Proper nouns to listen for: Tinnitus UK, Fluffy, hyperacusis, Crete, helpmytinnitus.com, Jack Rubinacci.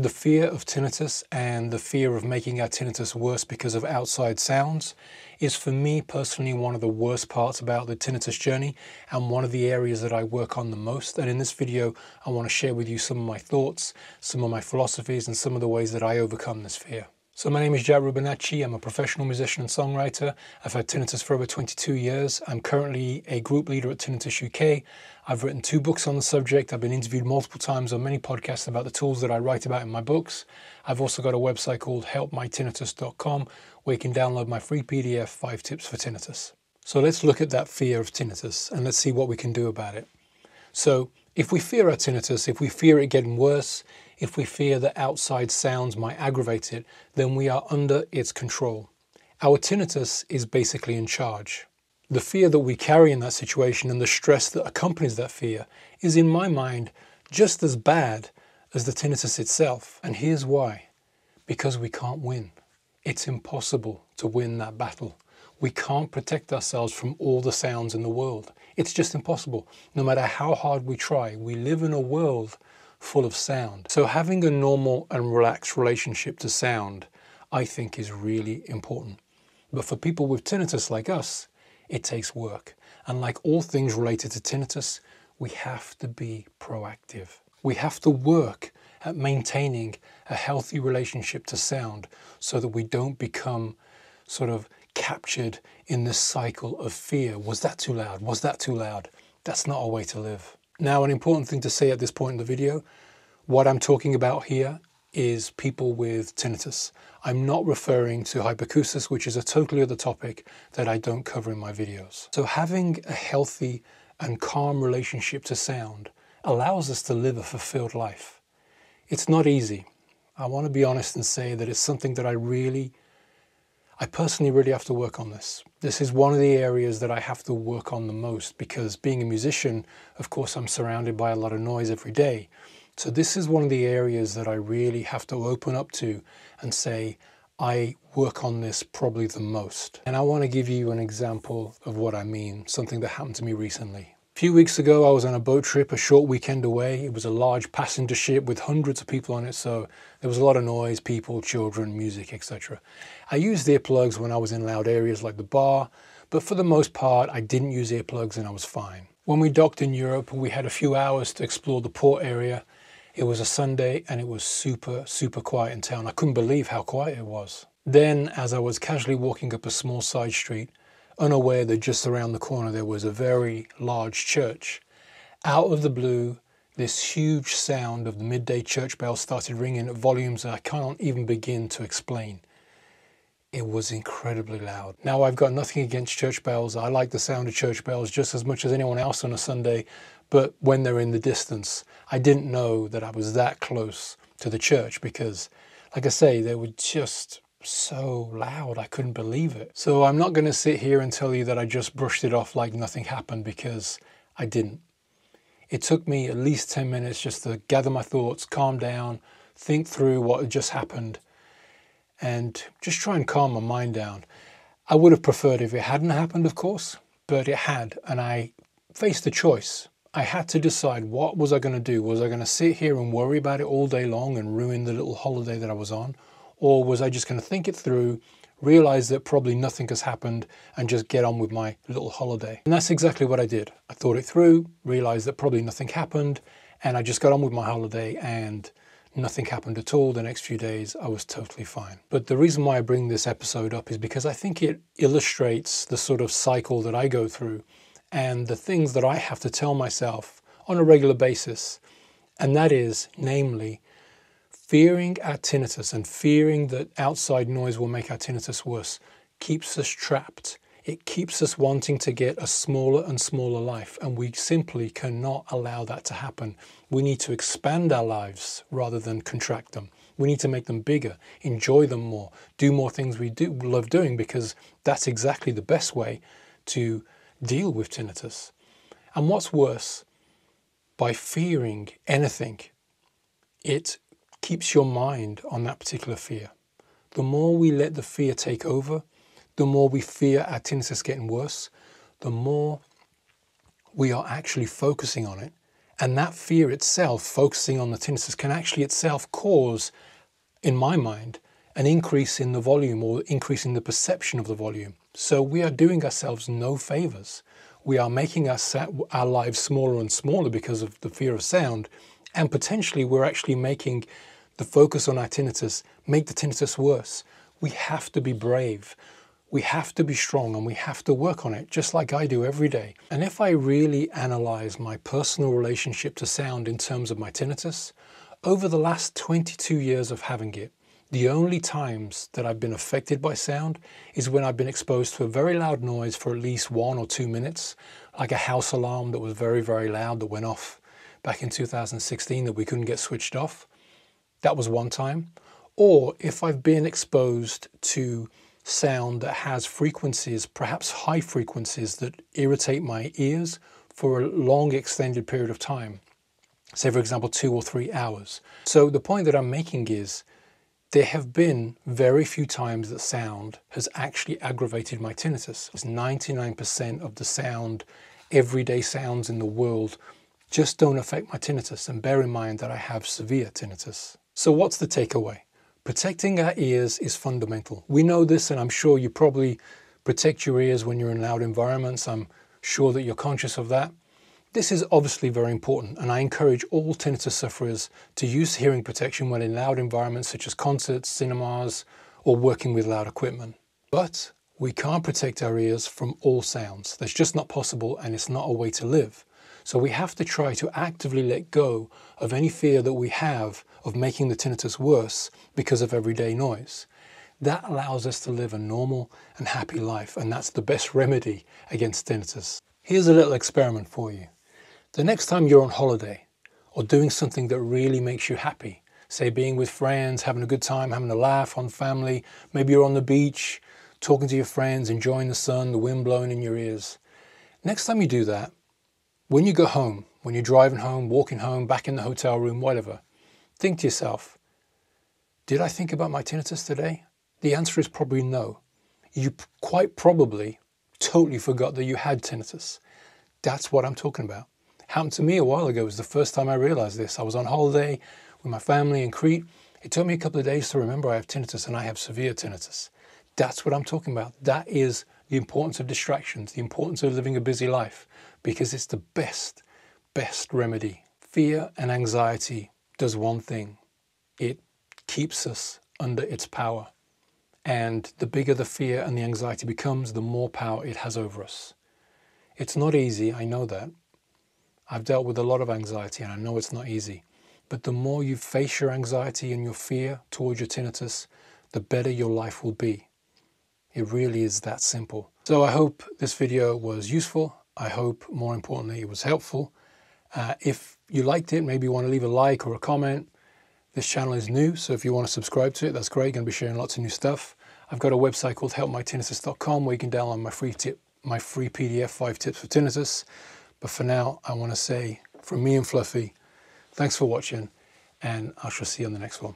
The fear of tinnitus and the fear of making our tinnitus worse because of outside sounds is, for me personally, one of the worst parts about the tinnitus journey and one of the areas that I work on the most. And in this video, I want to share with you some of my thoughts, some of my philosophies, and some of the ways that I overcome this fear. So my name is Jack Rubinacci. I'm a professional musician and songwriter. I've had tinnitus for over 22 years. I'm currently a group leader at Tinnitus UK. I've written 2 books on the subject. I've been interviewed multiple times on many podcasts about the tools that I write about in my books. I've also got a website called helpmytinnitus.com where you can download my free PDF, 5 Tips for Tinnitus. So let's look at that fear of tinnitus and let's see what we can do about it. So if we fear our tinnitus, if we fear it getting worse, if we fear that outside sounds might aggravate it, then we are under its control. Our tinnitus is basically in charge. The fear that we carry in that situation and the stress that accompanies that fear is, in my mind, just as bad as the tinnitus itself. And here's why. Because we can't win. It's impossible to win that battle. We can't protect ourselves from all the sounds in the world. It's just impossible. No matter how hard we try, we live in a world full of sound. So having a normal and relaxed relationship to sound, I think, is really important. But for people with tinnitus like us, it takes work. And like all things related to tinnitus, we have to be proactive. We have to work at maintaining a healthy relationship to sound so that we don't become sort of captured in this cycle of fear. Was that too loud? Was that too loud? That's not a way to live. Now, an important thing to say at this point in the video, what I'm talking about here is people with tinnitus. I'm not referring to hyperacusis, which is a totally other topic that I don't cover in my videos. So having a healthy and calm relationship to sound allows us to live a fulfilled life. It's not easy. I want to be honest and say that it's something that I personally really have to work on this. This is one of the areas that I have to work on the most because being a musician, of course, I'm surrounded by a lot of noise every day. So this is one of the areas that I really have to open up to and say, I work on this probably the most. And I want to give you an example of what I mean, something that happened to me recently. A few weeks ago, I was on a boat trip, a short weekend away. It was a large passenger ship with hundreds of people on it, so there was a lot of noise, people, children, music, etc. I used earplugs when I was in loud areas like the bar, but for the most part, I didn't use earplugs and I was fine. When we docked in Europe, we had a few hours to explore the port area. It was a Sunday and it was super, super quiet in town. I couldn't believe how quiet it was. Then, as I was casually walking up a small side street, unaware that just around the corner there was a very large church. Out of the blue, this huge sound of the midday church bell started ringing at volumes that I can't even begin to explain. It was incredibly loud. Now, I've got nothing against church bells. I like the sound of church bells just as much as anyone else on a Sunday, but when they're in the distance, I didn't know that I was that close to the church because, like I say, they were just so loud, I couldn't believe it. So I'm not going to sit here and tell you that I just brushed it off like nothing happened because I didn't. It took me at least 10 minutes just to gather my thoughts, calm down, think through what had just happened, and just try and calm my mind down. I would have preferred if it hadn't happened, of course, but it had, and I faced the choice. I had to decide, what was I going to do? Was I going to sit here and worry about it all day long and ruin the little holiday that I was on? Or was I just going to think it through, realize that probably nothing has happened, and just get on with my little holiday? And that's exactly what I did. I thought it through, realized that probably nothing happened, and I just got on with my holiday and nothing happened at all. The next few days, I was totally fine. But the reason why I bring this episode up is because I think it illustrates the sort of cycle that I go through and the things that I have to tell myself on a regular basis. And that is, namely, fearing our tinnitus and fearing that outside noise will make our tinnitus worse keeps us trapped. It keeps us wanting to get a smaller and smaller life, and we simply cannot allow that to happen. We need to expand our lives rather than contract them. We need to make them bigger, enjoy them more, do more things we love doing, because that's exactly the best way to deal with tinnitus. And what's worse, by fearing anything, it keeps your mind on that particular fear. The more we let the fear take over, the more we fear our tinnitus getting worse, the more we are actually focusing on it And that fear itself, focusing on the tinnitus, can actually itself cause, in my mind, an increase in the volume or increasing the perception of the volume. So we are doing ourselves no favors. We are making our lives smaller and smaller because of the fear of sound, and potentially we're actually making the focus on our tinnitus make the tinnitus worse. We have to be brave. We have to be strong, and we have to work on it, just like I do every day. And if I really analyze my personal relationship to sound in terms of my tinnitus, over the last 22 years of having it, the only times that I've been affected by sound is when I've been exposed to a very loud noise for at least 1 or 2 minutes, like a house alarm that was very, very loud that went off back in 2016 that we couldn't get switched off. That was one time. Or if I've been exposed to sound that has frequencies, perhaps high frequencies, that irritate my ears for a long extended period of time, say for example 2 or 3 hours. So the point that I'm making is, there have been very few times that sound has actually aggravated my tinnitus. It's 99% of the sound, everyday sounds in the world, just don't affect my tinnitus. And bear in mind that I have severe tinnitus. So what's the takeaway? Protecting our ears is fundamental. We know this, and I'm sure you probably protect your ears when you're in loud environments. I'm sure that you're conscious of that. This is obviously very important, and I encourage all tinnitus sufferers to use hearing protection when in loud environments such as concerts, cinemas, or working with loud equipment. But we can't protect our ears from all sounds. That's just not possible, and it's not a way to live. So we have to try to actively let go of any fear that we have of making the tinnitus worse because of everyday noise. That allows us to live a normal and happy life, and that's the best remedy against tinnitus. Here's a little experiment for you. The next time you're on holiday or doing something that really makes you happy, say being with friends, having a good time, having a laugh, on family, maybe you're on the beach, talking to your friends, enjoying the sun, the wind blowing in your ears. Next time you do that, when you go home, when you're driving home, walking home, back in the hotel room, whatever, think to yourself, did I think about my tinnitus today? The answer is probably no. You quite probably totally forgot that you had tinnitus. That's what I'm talking about. Happened to me a while ago. It was the first time I realized this. I was on holiday with my family in Crete. It took me a couple of days to remember I have tinnitus, and I have severe tinnitus. That's what I'm talking about. That is the importance of distractions, the importance of living a busy life, because it's the best remedy. Fear and anxiety does one thing. It keeps us under its power. And the bigger the fear and the anxiety becomes, the more power it has over us. It's not easy, I know that. I've dealt with a lot of anxiety, and I know it's not easy, but the more you face your anxiety and your fear towards your tinnitus, the better your life will be. It really is that simple. So I hope this video was useful. I hope, more importantly, it was helpful. If you liked it, maybe you want to leave a like or a comment. This channel is new, so if you want to subscribe to it, that's great. I'm going to be sharing lots of new stuff. I've got a website called helpmytinnitus.com where you can download my free PDF, 5 tips for tinnitus. But for now, I want to say, from me and Fluffy, thanks for watching, and I shall see you on the next one.